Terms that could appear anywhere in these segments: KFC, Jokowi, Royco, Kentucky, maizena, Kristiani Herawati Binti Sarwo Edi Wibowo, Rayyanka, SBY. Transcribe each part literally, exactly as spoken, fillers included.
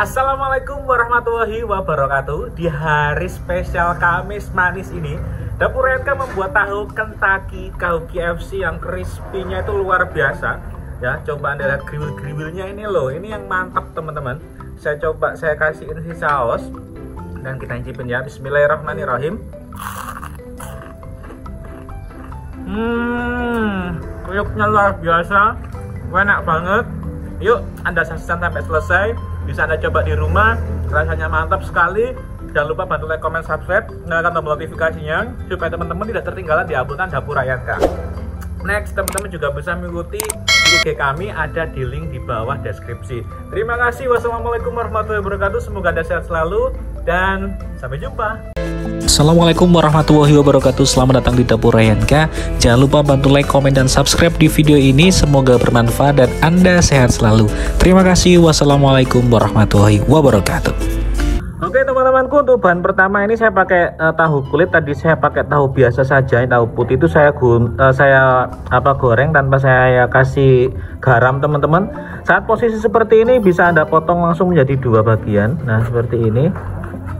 Assalamualaikum warahmatullahi wabarakatuh. Di hari spesial Kamis manis ini, Dapur Rayyanka membuat tahu Kentucky, tahu K F C yang crispy-nya itu luar biasa. Ya, coba Anda lihat grill-grillnya ini loh. Ini yang mantap, teman-teman. Saya coba saya kasihin si saus dan kita nyicipin ya. Bismillahirrahmanirrahim. Hmm, kriuknya luar biasa. Enak banget. Yuk, Anda saksikan sampai selesai. Bisa Anda coba di rumah, rasanya mantap sekali. Jangan lupa bantu like, comment, subscribe, nyalakan tombol notifikasinya supaya teman-teman tidak tertinggalan di uploadan Dapur Rayyanka. Next, teman-teman juga bisa mengikuti I G kami, ada di link di bawah deskripsi. Terima kasih. Wassalamualaikum warahmatullahi wabarakatuh. Semoga Anda sehat selalu dan sampai jumpa. Assalamualaikum warahmatullahi wabarakatuh. Selamat datang di Dapur Rayyanka. Jangan lupa bantu like, komen, dan subscribe di video ini. Semoga bermanfaat dan Anda sehat selalu. Terima kasih. Wassalamualaikum warahmatullahi wabarakatuh. Oke teman-temanku, untuk bahan pertama ini saya pakai uh, tahu kulit. Tadi saya pakai tahu biasa saja, tahu putih itu saya gun, uh, saya apa goreng tanpa saya kasih garam, teman-teman. Saat posisi seperti ini bisa Anda potong langsung menjadi dua bagian. Nah, seperti ini.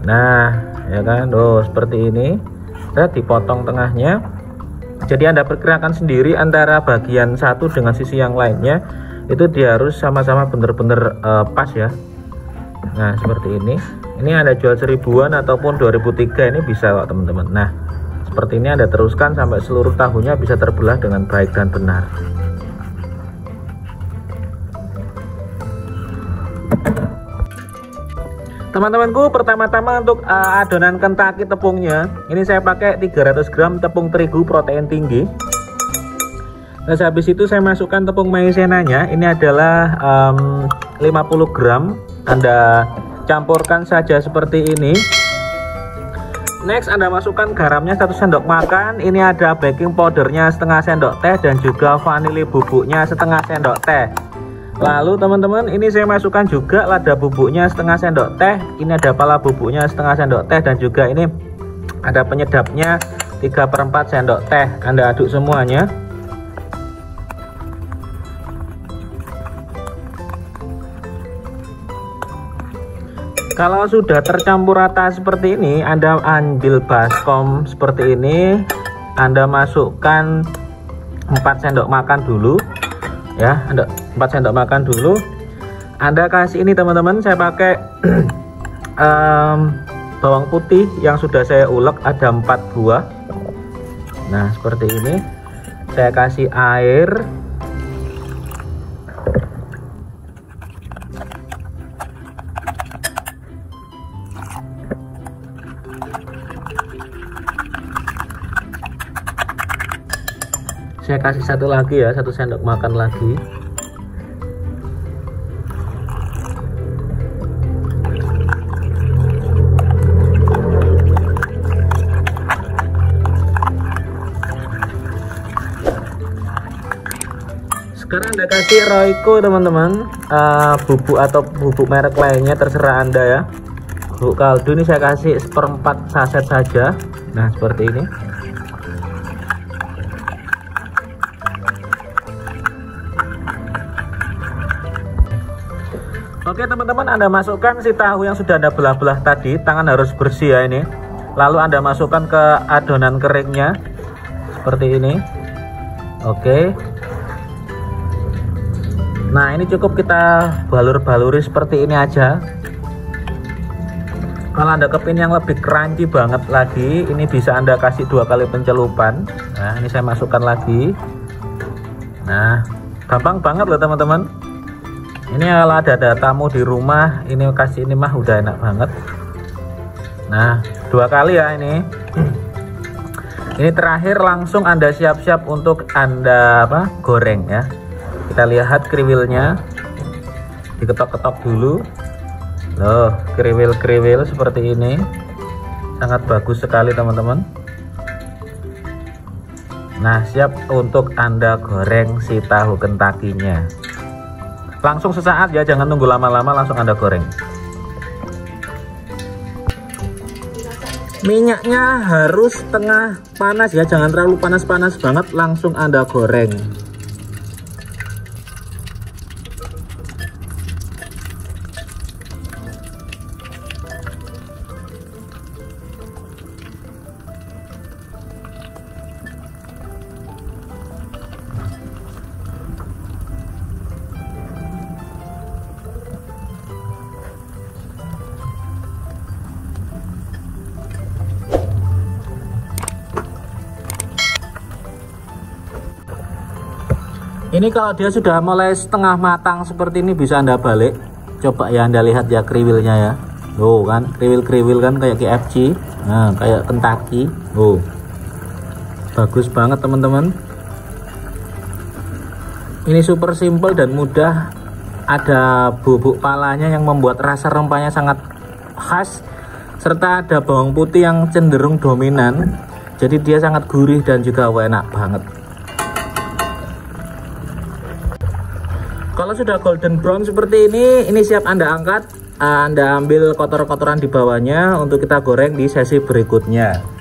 Nah, ya kan, tuh seperti ini, saya dipotong tengahnya. Jadi Anda perkirakan sendiri antara bagian satu dengan sisi yang lainnya, itu dia harus sama-sama bener-bener uh, pas ya. Nah, seperti ini. Ini Anda jual seribuan ataupun dua ribu tiga ini bisa kok, teman-teman. Nah, seperti ini Anda teruskan sampai seluruh tahunya bisa terbelah dengan baik dan benar. Teman-temanku, pertama-tama untuk uh, adonan Kentucky tepungnya, ini saya pakai tiga ratus gram tepung terigu protein tinggi. Terus habis itu saya masukkan tepung maizenanya, ini adalah um, lima puluh gram. Anda campurkan saja seperti ini. Next, Anda masukkan garamnya satu sendok makan. Ini ada baking powdernya setengah sendok teh dan juga vanili bubuknya setengah sendok teh. Lalu teman-teman, ini saya masukkan juga lada bubuknya setengah sendok teh. Ini ada pala bubuknya setengah sendok teh dan juga ini ada penyedapnya tiga per empat sendok teh. Anda aduk semuanya. Kalau sudah tercampur rata seperti ini, Anda ambil baskom seperti ini. Anda masukkan empat sendok makan dulu. Ya, empat sendok makan dulu. Anda kasih ini, teman-teman, saya pakai um, bawang putih yang sudah saya ulek, ada empat buah. Nah, seperti ini. Saya kasih air. Saya kasih satu lagi ya, satu sendok makan lagi. Sekarang Anda kasih Royco, teman-teman, uh, bubuk atau bubuk merek lainnya terserah Anda ya. Bubuk kaldu ini saya kasih seperempat saset saja. Nah, seperti ini. Oke teman-teman, Anda masukkan si tahu yang sudah Anda belah-belah tadi. Tangan harus bersih ya ini. Lalu Anda masukkan ke adonan keringnya seperti ini. Oke. Nah, ini cukup kita balur-baluri seperti ini aja. Kalau Anda kepin yang lebih crunchy banget lagi, ini bisa Anda kasih dua kali pencelupan. Nah, ini saya masukkan lagi. Nah, gampang banget loh teman-teman. Ini kalau ada, ada tamu di rumah, ini kasih ini mah udah enak banget. Nah, dua kali ya ini. Ini terakhir langsung Anda siap-siap untuk Anda apa? Goreng ya. Kita lihat kriwilnya. Diketok-ketok dulu. Loh, kriwil-kriwil seperti ini. Sangat bagus sekali, teman-teman. Nah, siap untuk Anda goreng si tahu Kentucky-nya. Langsung sesaat ya, jangan tunggu lama-lama, langsung Anda goreng. Minyaknya harus tengah panas ya, jangan terlalu panas-panas banget, langsung Anda goreng. Ini kalau dia sudah mulai setengah matang seperti ini bisa Anda balik. Coba ya Anda lihat ya kriwilnya ya. Loh kan, kriwil-kriwil kan kayak K F C. Nah, kayak Kentucky. Loh. Bagus banget teman-teman. Ini super simple dan mudah. Ada bubuk palanya yang membuat rasa rempahnya sangat khas, serta ada bawang putih yang cenderung dominan. Jadi dia sangat gurih dan juga enak banget. Kalau sudah golden brown seperti ini, ini siap Anda angkat. Anda ambil kotor-kotoran di bawahnya untuk kita goreng di sesi berikutnya.